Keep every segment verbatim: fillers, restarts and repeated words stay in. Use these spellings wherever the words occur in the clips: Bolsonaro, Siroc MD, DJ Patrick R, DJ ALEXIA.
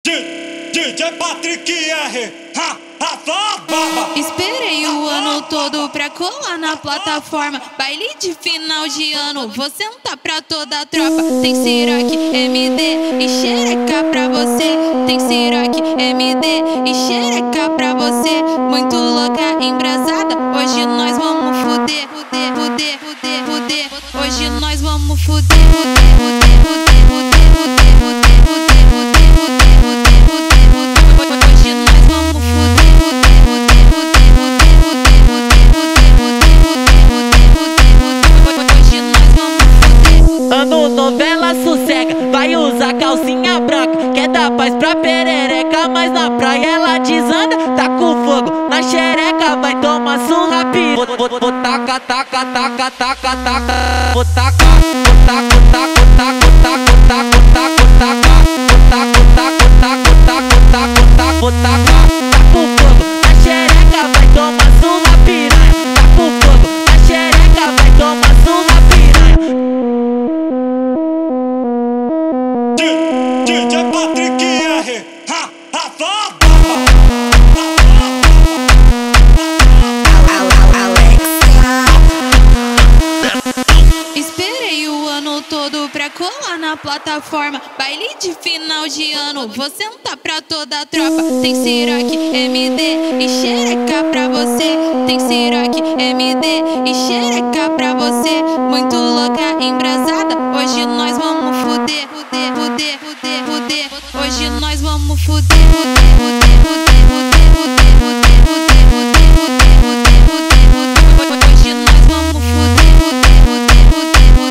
D J Patrick R, ha, ha, baba. Esperei o ano todo pra colar na plataforma. Baile de final de ano, vou sentar pra toda a tropa. Tem Siroc M D e xereca pra você. Tem Siroc M D e xereca pra você. Muito louca, embrasada, hoje nós vamos fuder, fuder, fuder, fuder, fuder. Hoje nós vamos fuder, fuder, fuder, fuder, fuder, fuder, fuder, fuder, fuder. Novela sossega, vai usar calcinha branca. Quer dar paz pra perereca, mas na praia ela desanda. Tá com fogo na xereca, vai tomar surra piranha. Vou, vou, vou taca, taca, taca, taca, taca. Vou taca, vou taca, taca, taca, taca, taca, taca, taca. Vou taca, taca, taca, taca, taca, taca. Vou taca, tá com fogo na xereca, vai tomar surra piranha. Tá com fogo na xereca, vai tomar surra piranha. D J Patrick R, ha, ha, ha, Alexa. Esperei o ano todo pra colar na plataforma. Baile de final de ano, vou sentar pra toda a tropa. Tem Siroc M D e xereca pra você. Tem Siroc M D e xereca pra você. Muito louca, embrasada, hoje nós vamos fuder, fuder, fuder, fuder. Hoje nós vamos fuder, fuder, fuder, fuder, fuder, fuder, fuder, fuder, fuder, fuder, fuder, fuder, fuder. Hoje nós vamos fuder, fuder, fuder, fuder, fuder,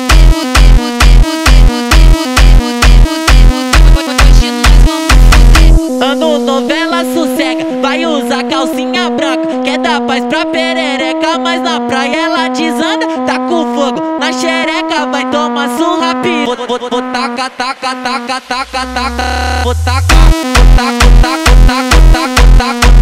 fuder, fuder, fuder, fuder, fuder, fuder. Hoje nós vamos fuder. Ano novela sossega, vai usar calcinha branca. Quer dar paz pra perereca, mas na praia ela desanda. Tá com fogo na xereca, vai tomar surra piranha. Vou, vou, vou taca, taca, taca, taca, taca. Vou taca, vou taca, taca, taca, taca, taca.